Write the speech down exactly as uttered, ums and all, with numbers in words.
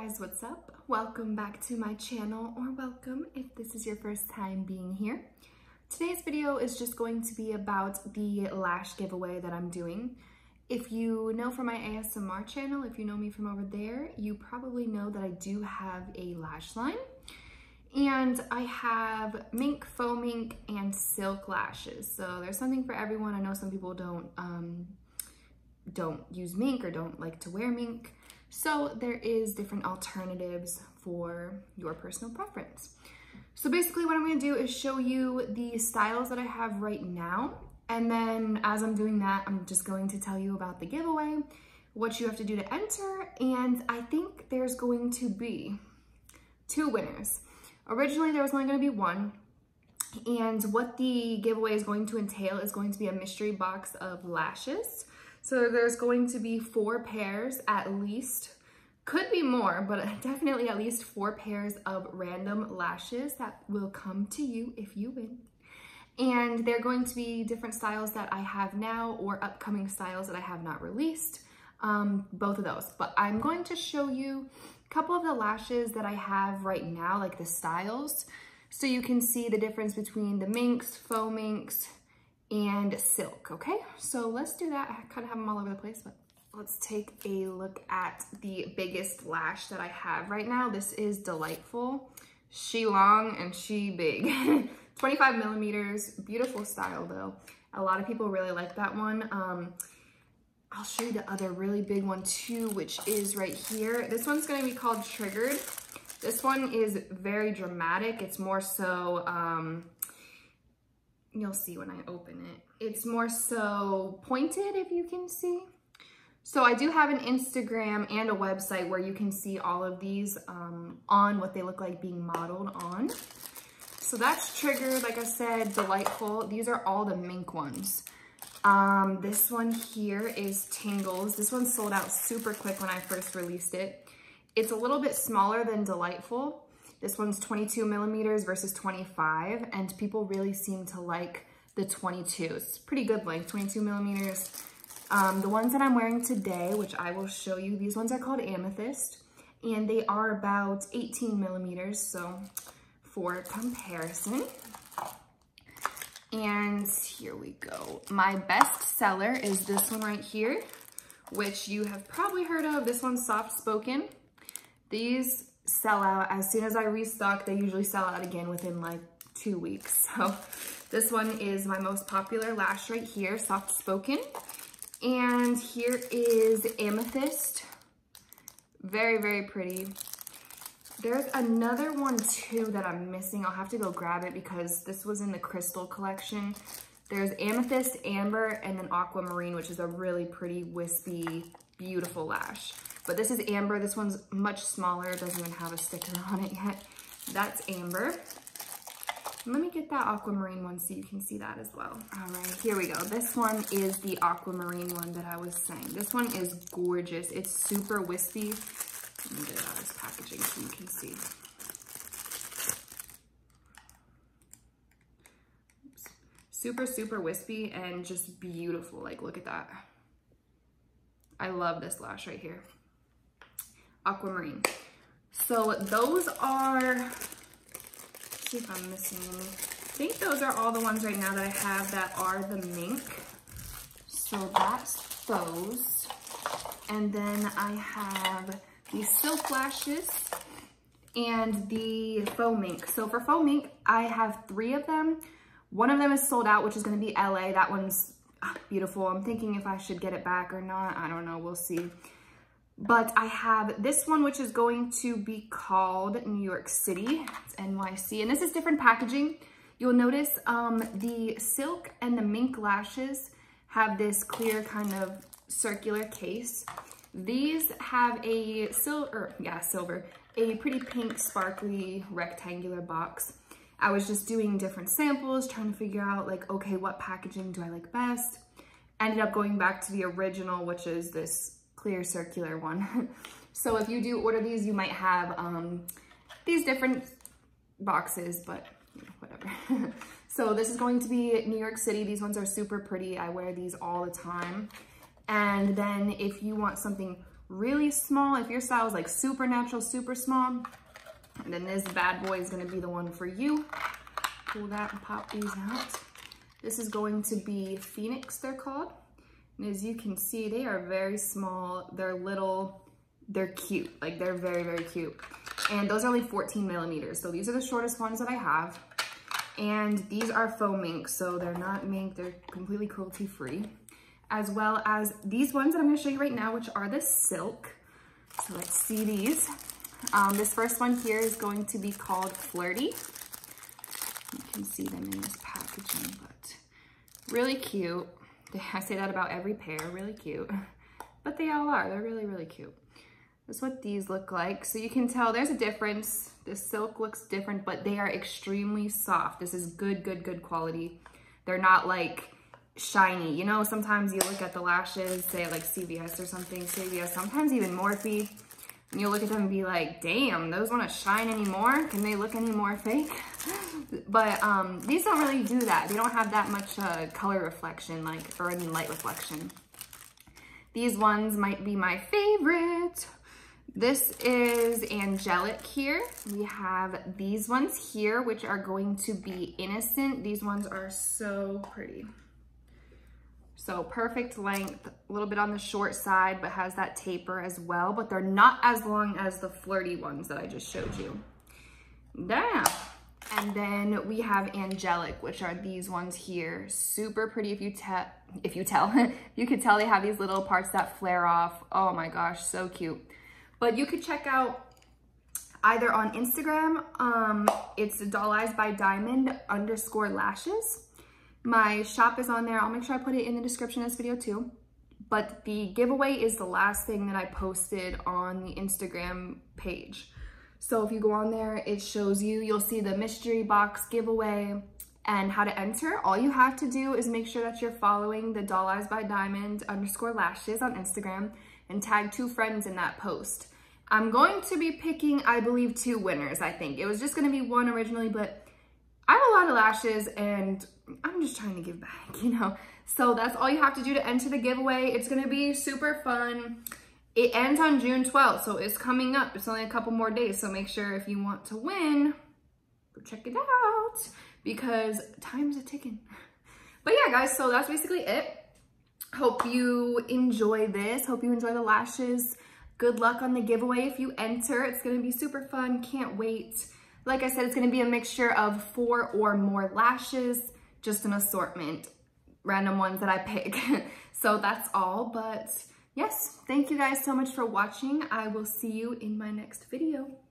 guys, what's up? Welcome back to my channel, or welcome if this is your first time being here. Today's video is just going to be about the lash giveaway that I'm doing. If you know from my A S M R channel, if you know me from over there, you probably know that I do have a lash line. And I have mink, faux mink, and silk lashes. So there's something for everyone. I know some people don't, um, don't use mink or don't like to wear mink. So there is different alternatives for your personal preference. So basically what I'm gonna do is show you the styles that I have right now. And then as I'm doing that, I'm just going to tell you about the giveaway, what you have to do to enter. And I think there's going to be two winners. Originally, there was only gonna be one. And what the giveaway is going to entail is going to be a mystery box of lashes. So there's going to be four pairs at least, could be more, but definitely at least four pairs of random lashes that will come to you if you win. And they're going to be different styles that I have now or upcoming styles that I have not released, um, both of those. But I'm going to show you a couple of the lashes that I have right now, like the styles, so you can see the difference between the minks, faux minks, and silk, okay? So let's do that. I kind of have them all over the place, but let's take a look at the biggest lash that I have right now. This is Delightful. She long and she big. twenty-five millimeters, beautiful style though. A lot of people really like that one. Um, I'll show you the other really big one too, which is right here. This one's gonna be called Triggered. This one is very dramatic. It's more so, um, you'll see when I open it. It's more so pointed, if you can see. So I do have an Instagram and a website where you can see all of these um, on what they look like being modeled on. So that's Triggered, like I said, Delightful. These are all the mink ones. Um, this one here is Tangles. This one sold out super quick when I first released it. It's a little bit smaller than Delightful. This one's twenty-two millimeters versus twenty-five, and people really seem to like the twenty-two. It's pretty good length, twenty-two millimeters. Um, the ones that I'm wearing today, which I will show you, these ones are called Amethyst, and they are about eighteen millimeters, so for comparison. And here we go. My best seller is this one right here, which you have probably heard of. This one's Soft Spoken. These sell out as soon as I restock. They usually sell out again within like two weeks. So this one is my most popular lash right here, Soft Spoken. And here is Amethyst, very very pretty. There's another one too that I'm missing. I'll have to go grab it because this was in the crystal collection. There's Amethyst, Amber, and then Aquamarine, which is a really pretty wispy beautiful lash. But this is Amber. This one's much smaller, doesn't even have a sticker on it yet. That's Amber. Let me get that Aquamarine one so you can see that as well. All right, here we go. This one is the Aquamarine one that I was saying. This one is gorgeous. It's super wispy. Let me get it out of this packaging so you can see. Oops. Super, super wispy and just beautiful. Like, look at that. I love this lash right here. Aquamarine. So those are, let's see if I'm missing any. I think those are all the ones right now that I have that are the mink. So that's those. And then I have the silk lashes and the faux mink. So for faux mink, I have three of them. One of them is sold out, which is gonna be L A. That one's beautiful. I'm thinking if I should get it back or not. I don't know, we'll see. But I have this one, which is going to be called New York City. It's N Y C, and this is different packaging. You'll notice um, the silk and the mink lashes have this clear kind of circular case. These have a silver, yeah, silver, a pretty pink, sparkly, rectangular box. I was just doing different samples, trying to figure out like, okay, what packaging do I like best? Ended up going back to the original, which is this clear circular one. So if you do order these, you might have um, these different boxes, but you know, whatever. So this is going to be New York City. These ones are super pretty. I wear these all the time. And then if you want something really small. If your style is like super natural, super small, then this bad boy is gonna be the one for you. Pull that and pop these out. This is going to be Phoenix, they're called. And as you can see, they are very small. They're little, they're cute. Like they're very, very cute. And those are only fourteen millimeters. So these are the shortest ones that I have. And these are faux mink. So they're not mink, they're completely cruelty free. As well as these ones that I'm gonna show you right now, which are the silk. So let's see these. Um, this first one here is going to be called Flirty. You can see them in this packaging, but really cute. I say that about every pair, really cute. But they all are, they're really, really cute. That's what these look like. So you can tell there's a difference. The silk looks different, but they are extremely soft. This is good, good, good quality. They're not like shiny. You know, sometimes you look at the lashes, say like C V S or something, C V S, sometimes even Morphe, and you'll look at them and be like, damn, those want to shine anymore? Can they look any more fake? But um, these don't really do that. They don't have that much uh, color reflection, like, or any light reflection. These ones might be my favorite. This is Angelic here. We have these ones here, which are going to be Innocent. These ones are so pretty. So perfect length, a little bit on the short side, but has that taper as well. But they're not as long as the Flirty ones that I just showed you. Damn. And then we have Angelic, which are these ones here. Super pretty if you, te if you tell. You could tell they have these little parts that flare off. Oh my gosh, so cute. But you could check out either on Instagram. Um, it's doll eyes by diamond underscore lashes. My shop is on there. I'll make sure I put it in the description of this video too. But the giveaway is the last thing that I posted on the Instagram page. So if you go on there, it shows you, you'll see the mystery box giveaway and how to enter. All you have to do is make sure that you're following the doll eyes by diamond underscore lashes on Instagram and tag two friends in that post. I'm going to be picking, I believe, two winners, I think. It was just going to be one originally, but I have a lot of lashes and I'm just trying to give back, you know. So that's all you have to do to enter the giveaway. It's going to be super fun. It ends on June twelfth, so it's coming up. It's only a couple more days, so make sure if you want to win, go check it out because time's a ticking. But yeah, guys, so that's basically it. Hope you enjoy this. Hope you enjoy the lashes. Good luck on the giveaway if you enter. It's going to be super fun. Can't wait. Like I said, it's going to be a mixture of four or more lashes, just an assortment, random ones that I pick. So that's all, but yes, thank you guys so much for watching. I will see you in my next video.